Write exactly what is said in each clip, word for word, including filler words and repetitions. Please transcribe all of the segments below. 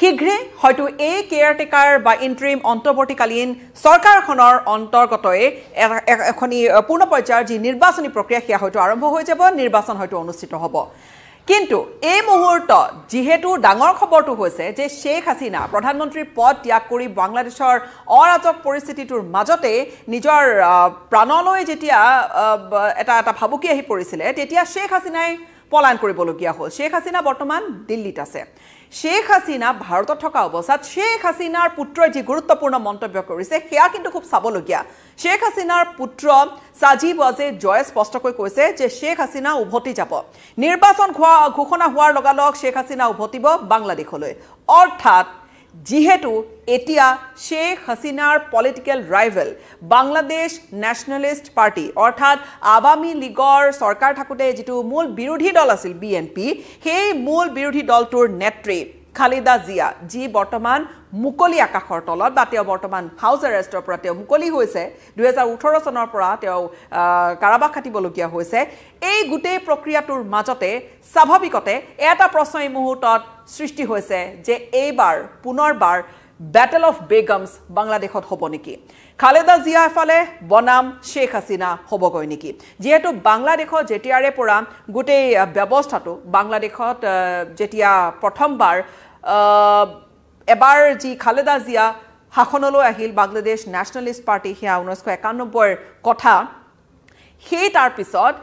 শীঘ্ৰে হয়তো এই কেয়াৰটেকাৰ বা ইন্ট্ৰিম অন্তৰ্বৰ্তীকালীন সৰকাৰখনৰ অন্তৰ্গতয়ে এখনি পূৰ্ণ পৰ্যায়ৰ যি নিৰ্বাচনী প্ৰক্ৰিয়া হিয়া হয়তো আৰম্ভ হৈ যাব নিৰ্বাচন হয়তো অনুষ্ঠিত হ'ব কিন্তু এই মুহূৰ্ত যিহেতু ডাঙৰ খবৰটো হৈছে যে শেখ হাসিনা প্ৰধানমন্ত্ৰী পদ ত্যাগ কৰি বাংলাদেশৰ অৰাজক পৰিস্থিতিৰ মাজতে নিজৰ প্ৰাণলৈ যেতিয়া এটা এটা ভাবুকি আহি পৰিছিল তেতিয়া শেখ হাসিনাই পলায়ন কৰিবলগীয়া হ'ল শেখ হাসিনা বৰ্তমান দিল্লীত আছে শেখ হাসিনা ভাৰতত থকা অৱস্থাত শেখ হাসিনাৰ পুত্ৰই যি গুৰুত্বপূৰ্ণ মন্তব্য কৰিছে সেয়া কিন্তু খুব চাবলগীয়া শেখ হাসিনাৰ পুত্ৰ সাজীব ওয়াজেদ জয় স্পষ্টকৈ কৈছে যে শেখ হাসিনা উভতি যাব নিৰ্বাচন ঘোষণা হোৱাৰ লগালগ শেখ হাসিনা উভতিব বাংলাদেশলৈ অৰ্থাৎ যেহেতু এতিয়া শেখ হাসিনাৰ political rival Bangladesh nationalist party অৰ্থাৎ আওয়ামী লীগৰ সৰকাৰ থাকোতে যেটো মূল বিৰোধী দল আছিল বিএনপি সেই মূল বিৰোধী দলটোৰ নেত্ৰী খালেদা জিয়া যি বৰ্তমান মুকলি আকাশৰ তলত বা তেওঁ বৰ্তমান হাউস এৰেষ্টৰ পৰা তেওঁ মুকলি হৈছে দুই হাজাৰ ওঠৰ চনৰ পৰা তেওঁ কাৰাবাস খাটিবলগীয়া হৈছে এই গুটেই প্ৰক্ৰিয়াটোৰ মাজতে স্বাভাৱিকতে এটা প্ৰশ্ন এই মুহূৰ্তত সৃষ্টি হৈছে যে এইবাৰ পুনৰবাৰ ব্যাটল অফ বেগমস বাংলাদেশত হ'ব নেকি খালেদা জিয়া ফালে বনাম শেখ হাসিনা হ'বগৈ নেকি যেহেতু বাংলাদেশত যেতিয়াৰে পৰা গুটেই ব্যৱস্থাটো বাংলাদেশত যেতিয়া প্ৰথমবাৰ এবাৰ জি খালেদা জিয়া শাসনলৈ আহিল বাংলাদেশ ন্যাশনালিস্ট পাৰ্টি হিয়া ঊনৈশ একানব্বৈ এৰ কথা সেই তাৰ পিছত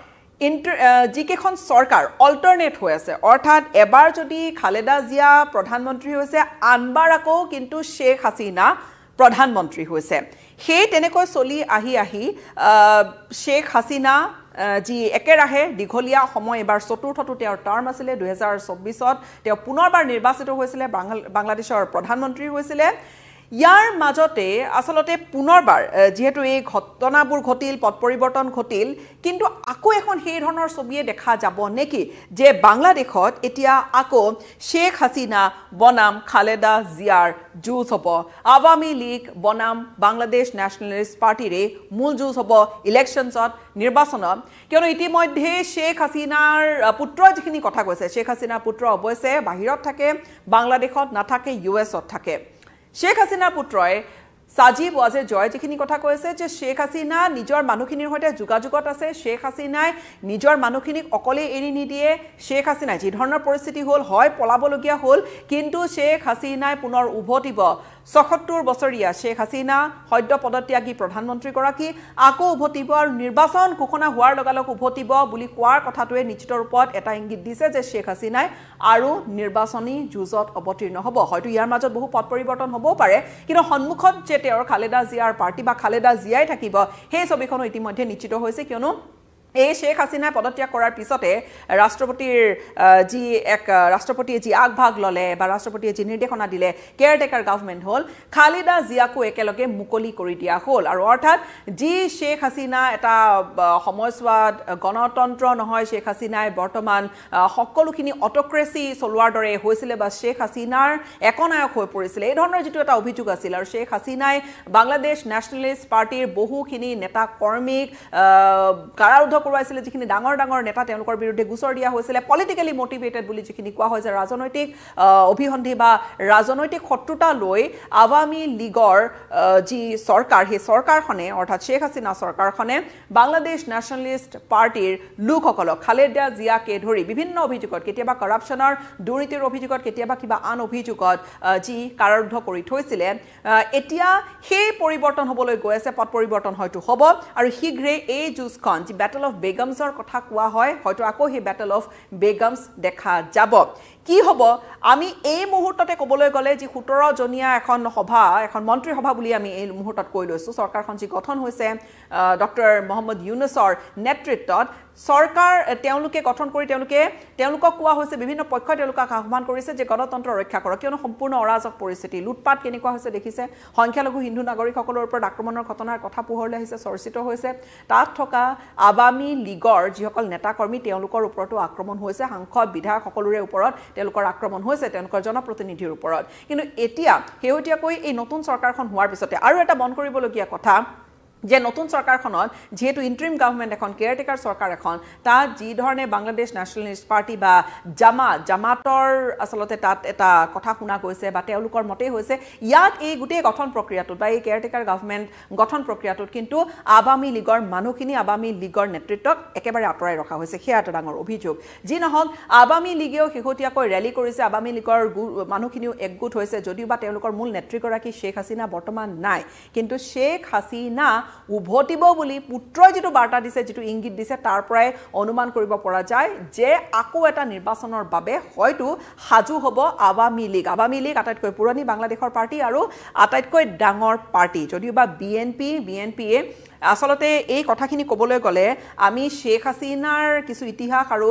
যিকেখন সরকার অল্টারনেট হয়ে আছে অর্থাৎ এবার যদি খালেদা জিয়া প্রধানমন্ত্রী হয়েছে আনবার আকো কিন্তু শেখ হাসিনা প্রধানমন্ত্রী হয়েছে সেই তেনেকৈ চলি আহি আহি শেখ হাসিনা যি একেৰাহে দীঘলীয়া সময় এবাৰ চতুৰ্থটো তেওঁৰ টাৰ্ম আছিল দুই হাজাৰ চৌবিশত তেওঁ পুনৰবাৰ নিৰ্বাচিত হৈছিল বাংলাদেশৰ প্ৰধানমন্ত্ৰী হৈছিল ইয়াৰ মাজতে আসলতে পুনৰবাৰ যেহেতু এই ঘটনাবোৰ ঘটিল পথ পৰিৱৰ্তন ঘটিল কিন্তু আকৌ এখন সেই ধৰণৰ ছবিয়ে দেখা যাব নেকি যে বাংলাদেশত এতিয়া আকৌ শেখ হাসিনা বনাম খালেদা জিয়াৰ যুঁজ হ'ব আওয়ামী লীগ বনাম বাংলাদেশ ন্যাশনালিস্ট পাৰ্টিৰে মূল যুঁজ হ'ব ইলেকশ্যনত নিৰ্বাচনত কিয়নো ইতিমধ্যে শেখ হাসিনাৰ পুত্ৰ যিখিনি কথা কৈছে শেখ হাসিনাৰ পুত্ৰ অৱশ্যে বাহিৰত থাকে বাংলাদেশত নাথাকে ইউএছত থাকে শেখ হাসিনাৰ পুত্ৰই সাজীব ওয়াজেদ জয় যিখিনি কথা কৈছে যে শেখ হাসিনা নিজৰ মানুহখিনিৰ সৈতে যোগাযোগত আছে শেখ হাসিনাই নিজৰ মানুহখিনিক অকলে এৰি নিদিয়ে শেখ হাসিনা যি ধৰণৰ পৰিস্থিতি হ'ল হয় পলাবলগীয়া হ'ল কিন্তু শেখ হাসিনাই পুনৰ উভতিব ছয়সত্তৰ বছৰীয়া শেখ হাসিনা সদ্য পদত্যাগী প্ৰধানমন্ত্ৰীগৰাকী আকৌ উভতিব আৰু নিৰ্বাচন ঘোষণা হোৱাৰ লগালগ উভতিব বুলি কোৱাৰ কথাটোৱে নিশ্চিত ৰূপত এটা ইংগিত দিছে যে শেখ হাসিনাই আৰু নিৰ্বাচনী যুঁজত অৱতীৰ্ণ হ'ব হয়তো ইয়াৰ মাজত বহু পথ পৰিৱৰ্তন হ'বও পাৰে কিন্তু সন্মুখত যে তেওঁৰ খালেদা জিয়াৰ পাৰ্টি বা খালেদা জিয়াই থাকিব সেই ছবিখনো ইতিমধ্যে নিশ্চিত হৈছে কিয়নো এই শেখ হাসিনা পদত্যাগ কৰাৰ পিছতে ৰাষ্ট্ৰপতিৰ যি এক ৰাষ্ট্ৰপতিয়ে যি আগভাগ ললে বা ৰাষ্ট্ৰপতিয়ে যি নিৰ্দেশনা দিলে কেয়াৰটেকাৰ গভৰ্ণমেণ্ট হ'ল খালেদা জিয়াকো একেলগে মুকলি কৰি দিয়া হ'ল আৰু অৰ্থাৎ যি শেখ হাসিনা এটা সময়ছোৱাত গণতন্ত্ৰ নহয় শেখ হাসিনাই বৰ্তমান সকলোখিনি অট'ক্ৰেচি চলোৱাৰ দৰে হৈছিল বা শেখ হাসিনাৰ একনায়ক হৈ পৰিছিল এই ধৰণৰ যিটো এটা অভিযোগ আছিল আৰু শেখ হাসিনাই বাংলাদেশ নেশ্যনেলিষ্ট পাৰ্টিৰ বহুখিনি নেতা কৰ্মীক কাৰাৰুদ্ধ কৰাইছিল যিখিনি ডাঙৰ ডাঙৰ নেতা তেওঁলোকৰ বিৰুদ্ধে গোচৰ দিয়া হৈছিল পলিটিক্যালি মোটিভেটেড বুলি যিখিনি কোৱা হয় যে ৰাজনৈতিক অভিহন্ধি বা ৰাজনৈতিক শত্ৰুতা লৈ আওয়ামী লীগৰ যি সৰকাৰ সেই সৰকাৰখনে অৰ্থাৎ শেখ হাসিনা সৰকাৰখনে বাংলাদেশ ন্যাশনালিস্ট পাৰ্টিৰ লোকসকলক খালেদা জিয়াকে ধৰি বিভিন্ন অভিযোগত কেতিয়াবা কৰাপশ্যনৰ দুৰ্নীতিৰ অভিযোগত কেতিয়াবা কিবা আন অভিযোগত যি কাৰাৰুদ্ধ কৰি থৈছিল এতিয়া সেই পৰিৱৰ্তন হ'বলৈ গৈ আছে পথ পৰিৱৰ্তন হয়তো হ'ব আৰু শীঘ্ৰে এই যুঁজখন যি ব্যাটল অফ বেগমসৰ কথা কোৱা হয় হয়তো আকৌ সেই ব্যাটল অফ বেগমস দেখা যাব কি হ'ব আমি এই মুহূৰ্ততে ক'বলৈ গ'লে যে সোতৰ জনীয়া এখন সভা এখন মন্ত্ৰী সভা বুলি আমি এই মুহূৰ্তত কৈ লৈছো সৰকাৰখন যি গঠন হৈছে ডক্টৰ মোহাম্মদ ইউনুছৰ নেতৃত্বত সৰকাৰ তেওঁলোকে গঠন কৰি তেওঁলোকে তেওঁলোকক কোৱা হৈছে বিভিন্ন পক্ষ তেওঁলোকক আহ্বান কৰিছে যে গণতন্ত্ৰ ৰক্ষা কৰক কিয়নো সম্পূৰ্ণ অৰাজক পৰিস্থিতি লুটপাট কেনেকুৱা হৈছে দেখিছে সংখ্যালঘু হিন্দু নাগৰিকসকলৰ ওপৰত আক্ৰমণৰ ঘটনাৰ কথা পোহৰলৈ আহিছে চৰ্চিত হৈছে তাত থকা আওয়ামী লীগৰ যিসকল নেতাকৰ্মী তেওঁলোকৰ ওপৰতো আক্ৰমণ হৈছে সাংসদ বিধায়কসকলৰে ওপৰত তেওঁলোকৰ আক্ৰমণ হৈছে তেওঁলোকৰ জনপ্ৰতিনিধিৰ ওপৰত কিন্তু এতিয়া হেউটিয়াকৈ এই নতুন সৰকাৰখন হোৱাৰ পিছতে আৰু এটা মন কৰিবলগীয়া কথা যে নতুন সৰকাৰখনত যেহেতু ইন্ট্ৰিম গভৰ্নমেন্ট এখন কেয়াৰটেকাৰ সৰকাৰ এখন তা জি ধৰণে বাংলাদেশ ন্যাশনালিস্ট পাৰ্টি বা জামাত জামাতৰ আসলতে তাত এটা কথা শুনা গৈছে বা তেওঁলোকৰ মতে হৈছে ইয়াত এই গুটে গঠন প্ৰক্ৰিয়াটো বা এই কেয়াৰটেকাৰ গভৰ্নমেন্ট গঠন প্ৰক্ৰিয়াটো কিন্তু আৱামী লীগৰ মানুহখিনি আৱামী লীগৰ নেতৃত্বক একেবাৰে আতৰাই ৰখা হৈছে সেয়া এটা ডাঙৰ অভিযোগ যি নহল আৱামী লীগেও শেহতীয়াকৈ ৰেলি কৰিছে আৱামী লীগৰ মানুহখিনিও একগোট হৈছে যদিও বা তেওঁলোকৰ মূল নেতৃগৰাকী শেখ হাসিনা বৰ্তমান নাই কিন্তু শেখ হাসিনা উভতিবো বুলি পুত্ৰই যেটো বাৰ্তা দিছে যেটো ইংগিত দিছে তাৰ পৰাই অনুমান কৰিব পৰা যায় যে আকো এটা নিৰ্বাচনৰ বাবে হয়তো হাজু হ'ব আৱামী লীগ আৱামী লীগ আটাইতকৈ পুৰণি বাংলাদেশৰ পাৰ্টি আৰু আটাইতকৈ ডাঙৰ পাৰ্টি যদিওবা বিএনপি বিএনপিয়ে আসলতে এই কথাখিনি কবলৈ গলে আমি শেখ হাসিনাৰ কিছু ইতিহাস আৰু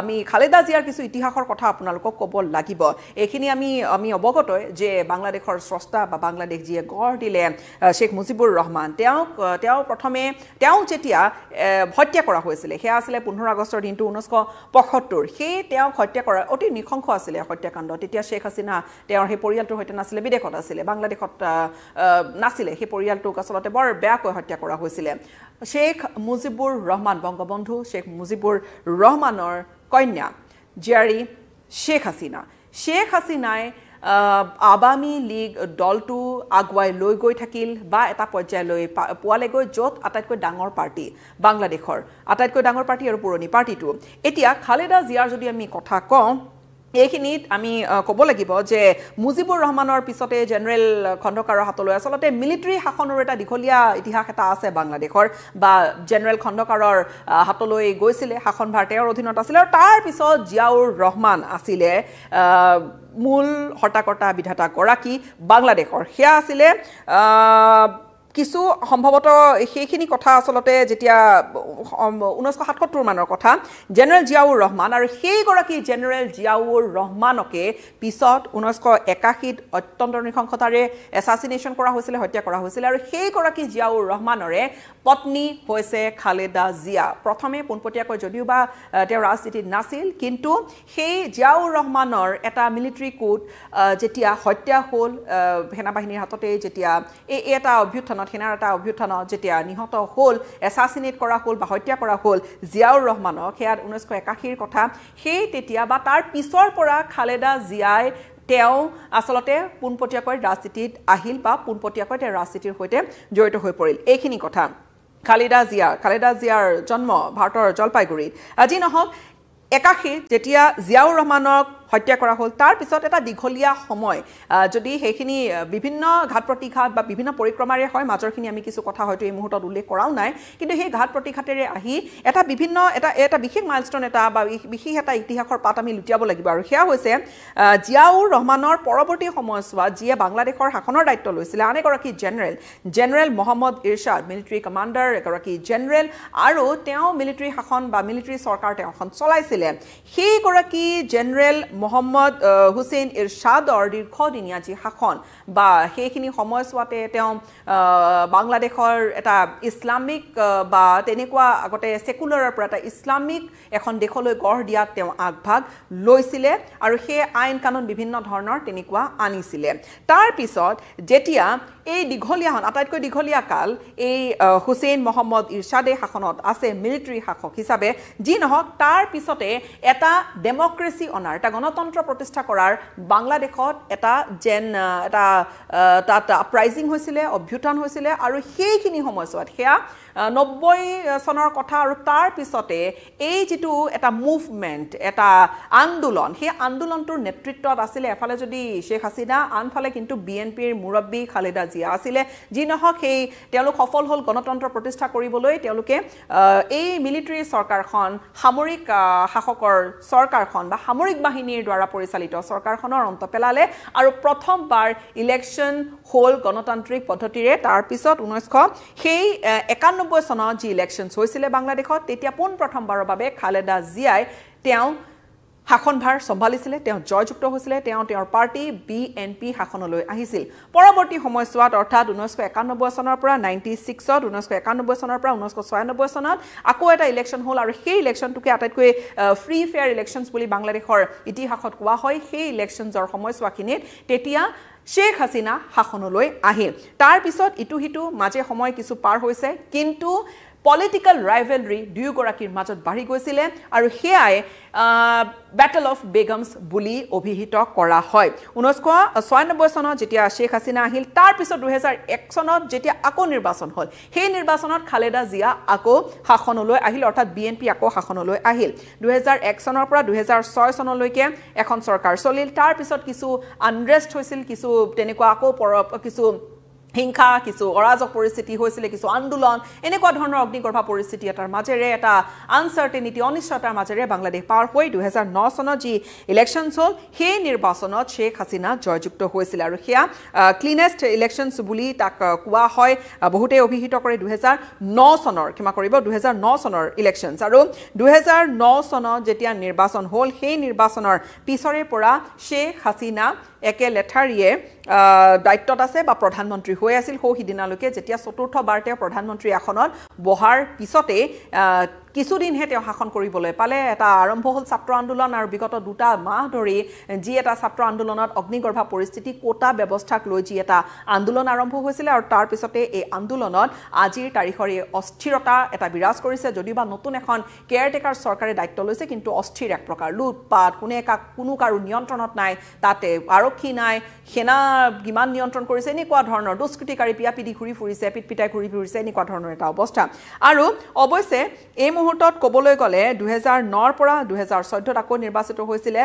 আমি খালেদা জিয়াৰ কিছু ইতিহাসৰ কথা আপোনালোকক ক'ব লাগিব এখিনি আমি আমি অৱগত যে বাংলাদেশৰ স্ৰষ্টা বা বাংলাদেশ জিয়ে গঢ় দিলে শেখ মুজিবুৰ ৰহমান তেওঁ তেওঁ প্ৰথমে তেওঁ যেতিয়া হত্যা কৰা হৈছিল সেয়া আছিল পোন্ধৰ আগষ্টৰ দিনটো ঊনৈশ পঁয়সত্তৰ সেই তেওঁ হত্যা কৰা অতি নিখংখ আছিল হত্যাকাণ্ড তেতিয়া শেখ হাসিনা তেওঁৰ সেই পৰিয়ালটো হত্যা নাছিলে বিদেশত আছিল বাংলাদেশত নাছিলে সেই পৰিয়ালটো আসলতে বৰ বেয়াকৈ হত্যা কৰা Sheikh Mujibur Rahman Bangabandhu, Sheikh Mujibur Rahman or Konya, Jerry, Sheikh Hasina. Sheikh Hasina Awami League দলটো আগুৱাই লৈ গৈ থাকিল বা এটা পৰ্যায় লৈ পোৱালে গৈ জোট আটাইতকৈ ডাঙৰ পাৰ্টি বাংলাদেশৰ আটাইতকৈ ডাঙৰ পাৰ্টি আৰু পুৰণি পাৰ্টিটো এতিয়া খালেদা জিয়াৰ যদি আমি কথা কওঁ এইখিনিত আমি ক'ব লাগিব যে মুজিবুৰ ৰহমানৰ পিছতে জেনাৰেল খন্দকাৰৰ হাতলৈ আসলতে মিলিটাৰী শাসনৰ এটা দিখলিয়া ইতিহাস এটা আছে বাংলাদেশৰ বা জেনাৰেল খন্দকাৰৰ হাতলৈ গৈছিল শাসনভাৰ তেওঁৰ অধীনত আছিল আৰু তাৰ পিছত জিয়াউৰ ৰহমান আছিল মূল হটাকটা বিধাতা গৰাকী বাংলাদেশৰ হেয়া আছিল কিছু সম্ভৱত সেইখিনি কথা আসলতে যেতিয়া ঊনৈশ সাতসত্তৰ মানৰ কথা জেনাৰেল জিয়াউৰ ৰহমান আৰু সেই গৰাকী জেনাৰেল জিয়াউৰ ৰহমানকে পিছত ঊনৈশ একাশী অত্যন্ত নিখংখতাৰে এসাসিনেচন কৰা হৈছিল হত্যা কৰা হৈছিল আৰু সেই গৰাকী জিয়াউৰ ৰহমানৰে পত্নী হৈছে খালেদা জিয়া প্ৰথমে পোনপটিয়াকৈ যদিওবা তেওঁ ৰাজনীতিত নাছিল কিন্তু সেই জিয়াউৰ ৰহমানৰ এটা মিলিটাৰী কোড যেতিয়া হত্যা হ'ল সেনাবাহিনীৰ হাততে যেতিয়া এই এটা অভ্যুত্থান সেনাৰ এটা অভ্যুত্থান যেতিয়া নিহত হ'ল এসাসিনেট কৰা হ'ল বা হত্যা কৰা হ'ল জিয়াউৰ ৰহমানক সেয়া ঊনৈশ একাশী ৰ কথা সেই তেতিয়া বা তাৰ পিছৰ পৰা খালেদা জিয়াই তেওঁ আসলতে পোনপটিয়াকৈ ৰাজনীতিত আহিল বা পোনপটিয়াকৈ তেওঁ ৰাজনীতিৰ সৈতে জড়িত হৈ পৰিল এইখিনি কথা খালেদা জিয়া খালেদা জিয়াৰ জন্ম ভাৰতৰ জলপাইগুৰিত আজি নহওক একাশী যেতিয়া জিয়াউৰ ৰহমানক হত্যা কৰা হ'ল তাৰ পিছত এটা দিঘলিয়া সময় যদি হেখিনি বিভিন্ন ঘাট প্ৰতিঘাত বা বিভিন্ন পৰিক্ৰমাৰে হয় মাজৰখিনি আমি কিছু কথা হয়তো এই মুহূৰ্তত উল্লেখ কৰাও নাই কিন্তু সেই ঘাট প্ৰতিঘাতেৰে আহি এটা বিভিন্ন এটা এটা বিশেষ মাইলস্টোন এটা বা বিশেষ এটা ইতিহাসৰ পাত আমি লুটিয়াব লাগিব আৰু সেয়া হৈছে জিয়াউৰ ৰহমানৰ পৰৱৰ্তী সময়ছোৱাত যিয়ে বাংলাদেশৰ শাসনৰ দায়িত্ব লৈছিল আন এগৰাকী general general Mohammad Irshad military commander এগৰাকী জেনাৰেল আৰু তেওঁ মিলিটাৰী শাসন বা মিলিটাৰী চৰকাৰ তেওঁ চলাইছিল সেই গৰাকী জেনাৰেল মোহাম্মদ হুসেইন ইৰশাদৰ দীৰ্ঘদিনীয়া যি শাসন বা সেইখিনি সময়ছোৱাতে তেওঁ বাংলাদেশৰ এটা ইসলামিক বা তেনেকুৱা আগতে সেকুলাৰৰ পৰা এটা ইসলামিক এখন দেশলৈ গঢ় দিয়াত তেওঁ আগভাগ লৈছিল আৰু সেই আইন কানুন বিভিন্ন ধৰণৰ তেনেকুৱা আনিছিল তাৰ পিছত যেতিয়া এই দীঘলীয়া হন আটাইতকৈ দীঘলীয়া কাল এই হুসেইন মোহাম্মদ ইৰশাদে শাসনত আছে মিলিটাৰী শাসক হিচাপে যি নহওক তাৰ পিছতে এটা ডেমক্ৰেসি অনাৰ এটা গণতন্ত্ৰ প্ৰতিষ্ঠা কৰাৰ বাংলাদেশত এটা জেন এটা তাত আপৰাইজিং হৈছিল অভ্যুত্থান হৈছিল আৰু সেইখিনি সময়ছোৱাত হেয়া নব্বৈ চনৰ কথা আৰু তাৰ পিছতে এই যেটো এটা মুভমেন্ট এটা আন্দোলন সেই আন্দোলনটোৰ নেতৃত্বত আছিল এফালে যদি শেখ হাসিনা আনফালে কিন্তু বিএনপিৰ মুৰব্বী খালেদা জিয়া আছিল যি নহওক সেই তেওঁলোক সফল হ'ল গণতন্ত্ৰ প্ৰতিষ্ঠা কৰিবলৈ তেওঁলোকে এই মিলিটাৰী চৰকাৰখন সামৰিক শাসকৰ চৰকাৰখন বা সামৰিক বাহিনীৰ দ্বাৰা পৰিচালিত চৰকাৰখনৰ অন্ত পেলালে আৰু প্ৰথমবাৰ ইলেকশন হ'ল গণতান্ত্ৰিক পদ্ধতিৰে তাৰ পিছত ঊনৈশ একানব্বৈ চনত যি ইলেকশনস হৈছিল বাংলাদেশত তেতিয়া পোন প্ৰথমবাৰৰ বাবে খালেদা জিয়াই তেওঁ Hakon Bhar Sombalisile, Teo Georgecto Husle, Teo Teo Party, B N P Hakonolo Ahisil. Poraboti Homoswat or Tad, Unosco Econobo Sonopra, ninety six or Unosco Econobo Sonopra, Unosco Swanobo Sonat, Akoeta election hole or He election to Katakwe, free fair elections, Bully Bangladesh or Iti Hakot Kwahoi, He elections or Homoswakinet, Tetia. Sheikh Hasina Hakonoloi Ahil. Tar pisot itu hitu maje homoy kisu par hoise kintu political rivalry dugorakir majot bari goisile aru heai battle of begums bully obhihito kora hoy. Unosko ninety-six sonot jetia Sheikh Hasina ahil tar pisot two thousand one sonot jetia ako nirbachan hol. Hei nirbachanot Khaleda Zia ako Hakonoloi ahil orthat B N P ako Hakonoloi ahil. two thousand one sonor pora two thousand six sonলৈকে এখন সরকার চলিল tar pisot kisu unrest hoisil kisu তেনেকুৱা আকৌ কিছু হিংখা কিছু অৰাজক পৰিস্থিতি হৈছিল কিছু আন্দোলন এনেকুৱা ধৰণৰ অগ্নিগৰ্ভা পৰিস্থিতি এটাৰ মাজেৰে এটা আনসাৰ্টেনিটি অনিশ্চয়তাৰ মাজেৰে বাংলাদেশ পাৰ হৈ two thousand nine চনত যি ইলেকশনস হল সেই নিৰ্বাচনত শেখ হাসিনা জয়যুক্ত হৈছিল আৰু হিয়া ক্লিনেস্ট ইলেকশনস বুলি তাক কোৱা হয় বহুতে অভিহিত কৰে two thousand nine চনৰ কিমা কৰিব two thousand nine চনৰ ইলেকশনস আৰু two thousand nine চনত যেতিয়া নিৰ্বাচন হল সেই নিৰ্বাচনৰ পিছৰে পৰা শেখ হাসিনা একে লেঠাৰিয়ে দায়িত্বত আছে বা প্ৰধানমন্ত্ৰী হৈ আছিল হো হিদিনালৈকে যেতিয়া চতুৰ্থ বাৰতে প্ৰধানমন্ত্ৰী এখনৰ বহাৰ পিছতে কিছুদিন হেতে হাখন কৰিবলৈ পালে এটা আৰম্ভ হল ছাত্ৰ আন্দোলন আৰু বিগত দুটা মাহ ধৰি যি এটা ছাত্ৰ আন্দোলনত অগ্নিগৰ্ভা পৰিস্থিতি কোটা ব্যৱস্থাক লৈ যি এটা আন্দোলন আৰম্ভ হৈছিল আৰু তাৰ পিছতে এই আন্দোলনত আজিৰ তাৰিখৰ এই অস্থিৰতা এটা বিৰাজ কৰিছে যদিবা নতুন এখন কেয়াৰ টেকাৰ চৰকাৰে দায়িত্ব লৈছে কিন্তু অস্থিৰ এক প্ৰকাৰ লুটপাট কোনে কাক কোনো কাৰো নিয়ন্ত্ৰণত নাই তাতে আৰক্ষী নাই সেনা গিমান নিয়ন্ত্ৰণ কৰিছে নি কোৱা ধৰণৰ দুষ্কৃতিকাৰী পিয়াপিদি ঘুৰি ফুৰিছে পিটপিটাই ঘুৰি ফুৰিছে নি কোৱা ধৰণৰ এটা অৱস্থা আৰু অৱশ্যে এই মুহূৰ্তত কবলৈ গলে two thousand nine পৰা two thousand fourteen আকৌ নিৰ্বাচিত হৈছিল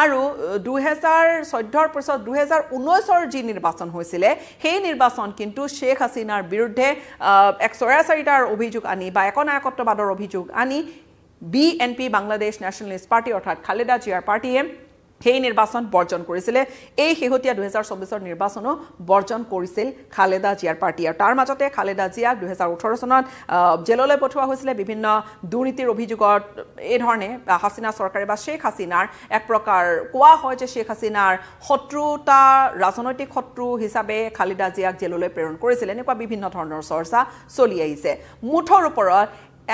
আৰু two thousand fourteen পিছত two thousand nineteen ৰ যি নিৰ্বাচন হৈছিল সেই নিৰ্বাচন কিন্তু শেখ হাসিনাৰ বিৰুদ্ধে one hundred forty-eight টাৰ অভিযোগ আনি বা একনায়কত্ববাদৰ অভিযোগ আনি B N P Bangladesh nationalist party অৰ্থাৎ খালেদা জিয়াৰ পাৰ্টিয়ে সেই নিৰ্বাচন বৰ্জন কৰিছিল এই হেহতিয়া two thousand twenty-four ৰ নিৰ্বাচনো বৰ্জন কৰিছিল খালেদা জিয়াৰ পাৰ্টি আৰু তাৰ মাজতে খালেদা জিয়াক two thousand eighteen চনত জেললৈ পঠোৱা হৈছিল বিভিন্ন দুৰ্নীতিৰ অভিযোগত এই ধৰণে হাসিনা চৰকাৰে বা শেখ হাসিনাৰ এক প্ৰকাৰ কোৱা হয় যে শেখ হাসিনাৰ শত্ৰুতা ৰাজনৈতিক শত্ৰু হিচাপে খালেদা জিয়াক জেললৈ প্ৰেৰণ কৰিছিল এনেকুৱা বিভিন্ন ধৰণৰ চৰ্চা চলি আহিছে মুঠৰ ওপৰত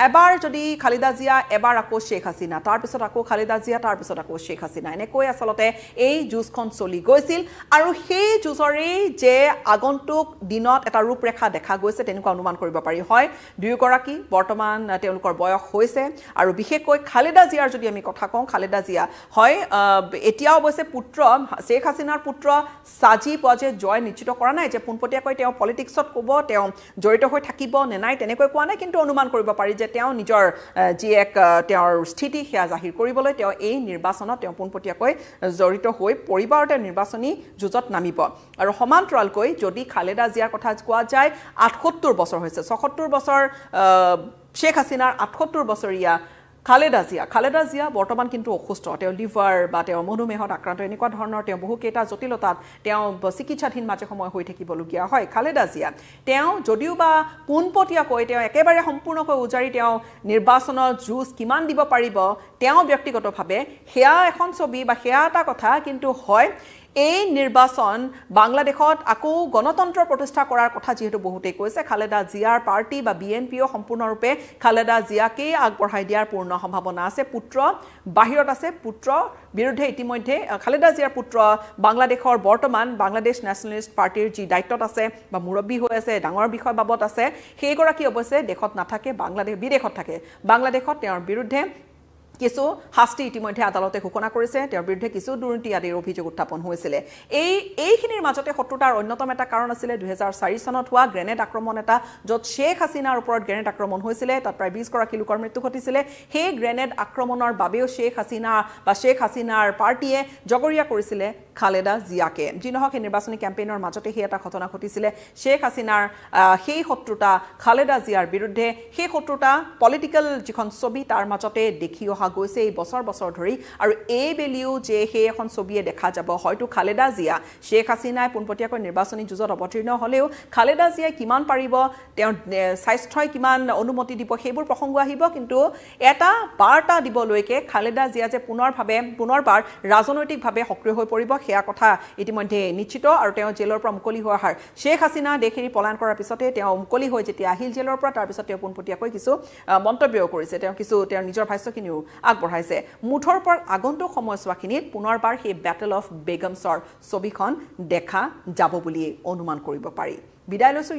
এবাৰ যদি খালেদা জিয়া এবাৰ আকৌ শেখ হাসিনা তাৰ পিছত আকৌ খালেদা জিয়া তাৰ পিছত আকৌ শেখ হাসিনা এনে কৈ আসলতে এই যুঁজখন চলি গৈছিল আৰু সেই যুঁজৰে যে আগন্তুক দিনত এটা ৰূপৰেখা দেখা গৈছে তেনেকুৱা অনুমান কৰিব পাৰি হয় দুয়োগৰাকী বৰ্তমান তেওঁলোকৰ বয়স হৈছে আৰু বিশেষকৈ খালেদা জিয়াৰ যদি আমি কথা কওঁ খালেদা জিয়া হয় এতিয়া অৱশ্যে পুত্ৰ শেখ হাসিনাৰ পুত্ৰ সাজীব ৱাজেদ জয় নিশ্চিত কৰা নাই যে পুনপটিয়াকৈ তেওঁ পলিটিক্সত ক'ব তেওঁ জড়িত হৈ থাকিব নে নাই তেনেকৈ কোৱা নাই কিন্তু অনুমান কৰিব পাৰি তেও নিজৰ যি এক তেওঁৰ স্থিতি হে জাহিৰ কৰিবলৈ তেও এই নিৰ্বাচনত তেও পুনপটিয়াকৈ জড়িত হৈ পৰিবাৰতে নিৰ্বাচনী যুজত নামিব আৰু সমান্তৰালকৈ যদি খালেদা জিয়াৰ কথা কোৱা যায় seventy-eight বছৰ হৈছে seventy-six বছৰ শেখ হাসিনাৰ seventy-eight বছৰীয়া খালেদা জিয়া খালেদা জিয়া বৰ্তমান কিন্তু অসুস্থ তেও লিভাৰ বা তেও মধুমেহত আক্ৰান্ত এনেকুৱা ধৰণৰ তেও বহুকেটা জটিলতাত তেও চিকিৎসাধীন মাজে সময় হৈ থাকিবলগীয়া হয় খালেদা জিয়া তেও যদিও বা পুনপটিয়া কৈ তেও একেবাৰে সম্পূৰ্ণকৈ উজাৰি তেও নিৰ্বাচনৰ জুজ কিমান দিব পাৰিব তেও ব্যক্তিগতভাৱে হেয়া এখন ছবি বা হেয়া এটা কথা কিন্তু হয় এই নির্বাচন বাংলাদেশত আকো গণতন্ত্ৰ প্ৰতিষ্ঠা কৰাৰ কথা যেটো বহুতে কৈছে খালেদা জিয়াৰ পাৰ্টি বা বিএনপি সম্পূৰ্ণৰূপে খালেদা জিয়াকে আগবঢ়াই দিয়াৰ পূৰ্ণ সম্ভাৱনা আছে পুত্ৰ বাহিৰত আছে পুত্ৰ বিৰুদ্ধে ইতিমধ্যে খালেদা জিয়াৰ পুত্ৰ বাংলাদেশৰ বৰ্তমান বাংলাদেশ ন্যাশনালিষ্ট পাৰ্টিৰ যি দায়িত্বত আছে বা মুৰব্বী হৈ আছে ডাঙৰ বিষয় বাবত আছে সেইগৰাকী অৱশ্যে দেশত নাথাকে বাংলাদেশ বিদেশত থাকে বাংলাদেশত তেওঁৰ বিৰুদ্ধে কিছু হাস্তি ইতিমধ্যে আদালতে ঘোষণা কৰিছে তেওঁৰ বিৰুদ্ধে কিছু দুৰ্নীতি আদিৰ অভিযোগ উত্থাপন হৈছিল এই এইখিনিৰ মাজতে শত্ৰুতাৰ অন্যতম এটা কাৰণ আছিল two thousand four চনত হোৱা গ্ৰেনেড আক্ৰমণ এটা যত শেখ হাসিনাৰ ওপৰত গ্ৰেনেড আক্ৰমণ হৈছিল তাত প্ৰায় twenty গৰাকী লোকৰ মৃত্যু ঘটিছিল সেই গ্ৰেনেড আক্ৰমণৰ বাবেও শেখ হাসিনা বা শেখ হাসিনাৰ পাৰ্টিয়ে জগৰীয়া কৰিছিল খালেদা জিয়াকে জিনহকে নিৰ্বাচনী ক্যাম্পেইনৰ মাজতে হে এটা ঘটনা ঘটিছিলে শেখ হাসিনাৰ সেই শত্ৰুতা খালেদা জিয়াৰ বিৰুদ্ধে সেই শত্ৰুতা পলিটিক্যাল যিখন ছবি তাৰ মাজতে দেখি অহা গৈছে এই বছৰ বছৰ ধৰি আৰু এই বেলিও যে হে এখন ছবিয়ে দেখা যাব হয়তো খালেদা জিয়া শেখ হাসিনাই পুনপটিয়াকৈ নিৰ্বাচনী যুজত অৱতীৰ্ণ হলেও খালেদা জিয়া কিমান পাৰিব তেওঁ স্বাস্থ্যই কিমান অনুমতি দিব হেবোৰ প্ৰসংগ আহিব কিন্তু এটা বাৰটা দিব লৈকে খালেদা জিয়া যে পুনৰ ভাবে পুনৰবাৰ ৰাজনৈতিক ভাৱে সক্ৰিয় হৈ পৰিব হেয়া কথা ইতিমধ্যে নিশ্চিত আৰু তেওঁ জেলৰ পৰা মুকলি হোৱাৰ হাৰ শেখ হাসিনা দেখেৰি পলায়ন কৰাৰ পিছতে তেওঁ মুকলি হৈ যেতিয়া আহিল জেলৰ পৰা তাৰ পিছতে পুনপটিয়াকৈ কিছু মন্তব্য কৰিছে তেওঁ কিছু তেওঁৰ নিজৰ ভাষ্যখিনিও আগবঢ়াইছে মুঠৰ পৰা আগন্তুক সময়ছোৱাখিনিত পুনৰবাৰ সেই ব্যাটল অফ বেগমছৰ ছবিখন দেখা যাব বুলি অনুমান কৰিব পাৰি বিদায় লৈছো